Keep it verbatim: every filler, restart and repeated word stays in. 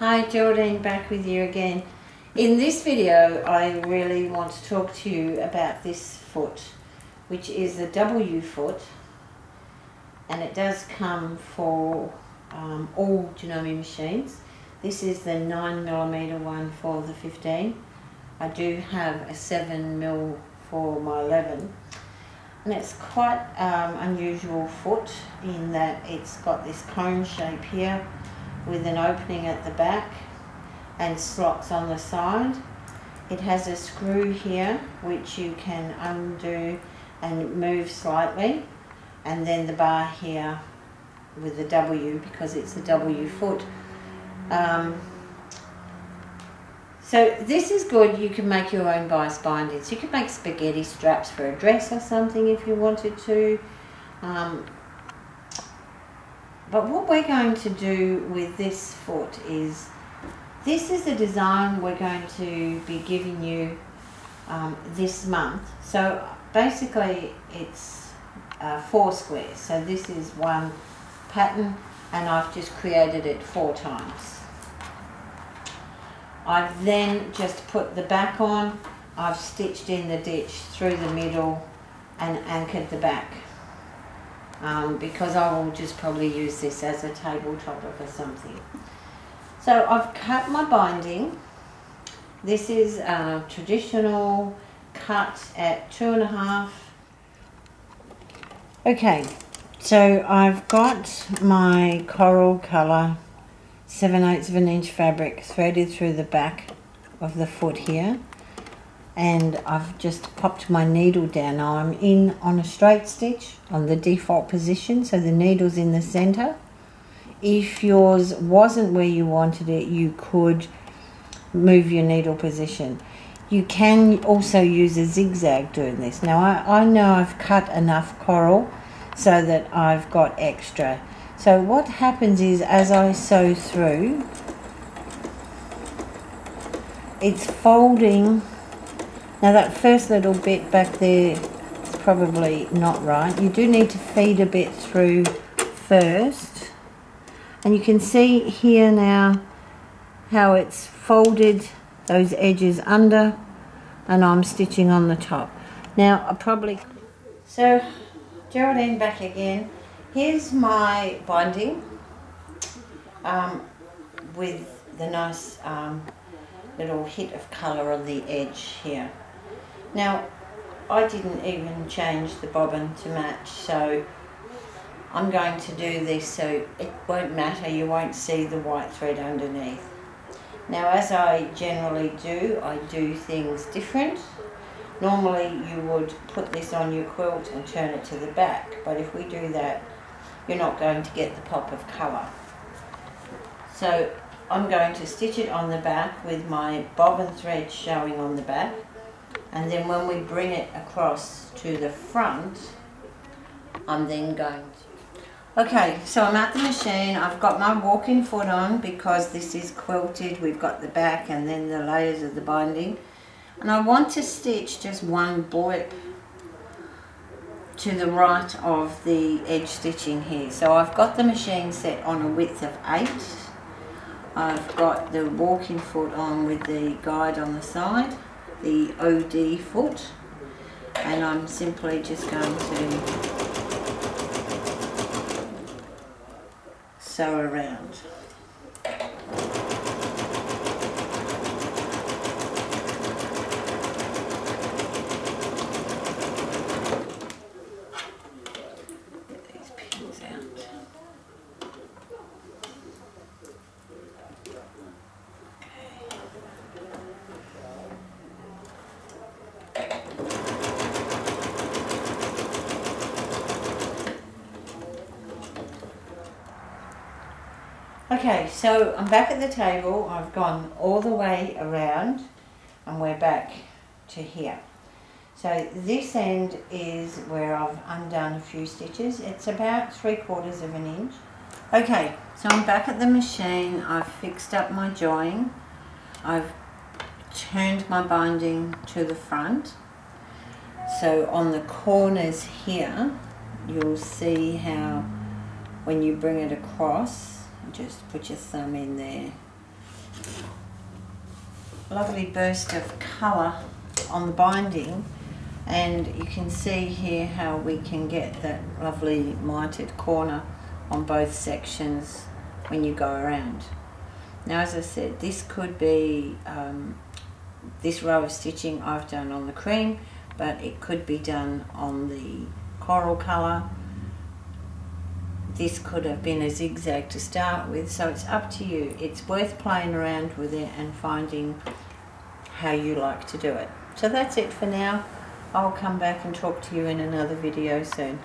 Hi, Jordyn, back with you again. In this video I really want to talk to you about this foot, which is the W foot, and it does come for um, all Janome machines. This is the nine millimeter one for the fifteen. I do have a seven mil for my eleven, and it's quite um, unusual foot in that it's got this cone shape here with an opening at the back and slots on the side. It has a screw here which you can undo and move slightly, and then the bar here with the W, because it's the W foot. Um, so this is good. You can make your own bias bindings. You can make spaghetti straps for a dress or something if you wanted to. Um, But what we're going to do with this foot is, this is the design we're going to be giving you um, this month. So basically it's uh, four squares. So this is one pattern, and I've just created it four times. I've then just put the back on. I've stitched in the ditch through the middle and anchored the back. Um, because I will just probably use this as a table topper or something. So I've cut my binding. This is a traditional cut at two and a half. Okay, so I've got my coral colour seven eighths of an inch fabric threaded through the back of the foot here, and I've just popped my needle down. Now I'm in on a straight stitch on the default position, so the needle's in the center. If yours wasn't where you wanted it, you could move your needle position. You can also use a zigzag doing this. Now I, I know I've cut enough coral so that I've got extra. So what happens is, as I sew through, it's folding. Now that first little bit back there is probably not right. You do need to feed a bit through first. And you can see here now how it's folded those edges under, and I'm stitching on the top. Now I probably... So, Jordyn back again. Here's my binding um, with the nice um, little hit of colour on the edge here. Now, I didn't even change the bobbin to match, so I'm going to do this so it won't matter, you won't see the white thread underneath. Now, as I generally do, I do things different. Normally you would put this on your quilt and turn it to the back, but if we do that, you're not going to get the pop of colour. So I'm going to stitch it on the back with my bobbin thread showing on the back. And then when we bring it across to the front, I'm then going to... Okay, so I'm at the machine. I've got my walking foot on because this is quilted. We've got the back and then the layers of the binding. And I want to stitch just one blip to the right of the edge stitching here. So I've got the machine set on a width of eight. I've got the walking foot on with the guide on the side, the O D foot, and I'm simply just going to sew around. Get these pins out. Okay, so I'm back at the table. I've gone all the way around and we're back to here. So this end is where I've undone a few stitches. It's about three quarters of an inch. Okay, so I'm back at the machine. I've fixed up my join. I've turned my binding to the front. So on the corners here, you'll see how when you bring it across, just put your thumb in there lovely burst of colour on the binding, and you can see here how we can get that lovely mitered corner on both sections when you go around. Now, as I said, this could be um, this row of stitching I've done on the cream, but it could be done on the coral colour. This could have been a zigzag to start with, so it's up to you. It's worth playing around with it and finding how you like to do it. So that's it for now. I'll come back and talk to you in another video soon.